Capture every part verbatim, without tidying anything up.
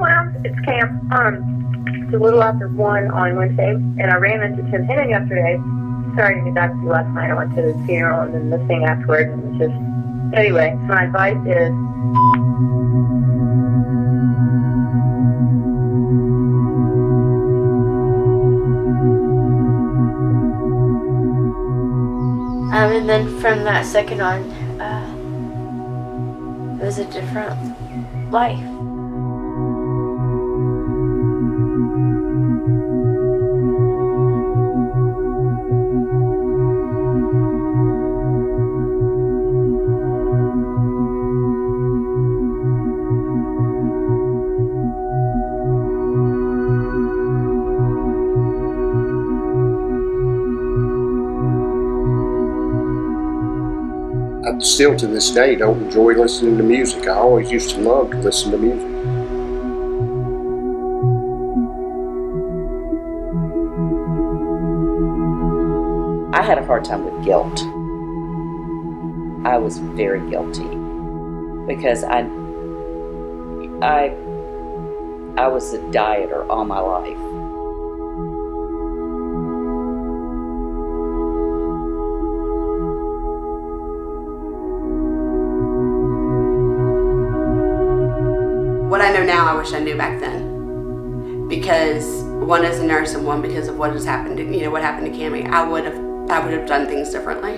Lounge. It's Cam. Um, it's a little after one on Wednesday, and I ran into Tim Hennon yesterday. Sorry to get back to you last night. I went to the funeral and then the thing afterwards. And it's just anyway. My advice is. Um, and then from that second on, uh, it was a different life. I still to this day don't enjoy listening to music. I always used to love to listen to music. I had a hard time with guilt. I was very guilty because I, I, I was a dieter all my life. What I know now, I wish I knew back then, because one as a nurse and one because of what has happened to, you know, what happened to Cammy. I would have, I would have done things differently.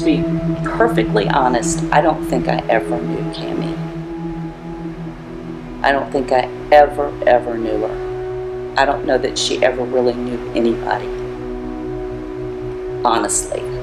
To be perfectly honest, I don't think I ever knew Cammy. I don't think I ever, ever knew her. I don't know that she ever really knew anybody, honestly.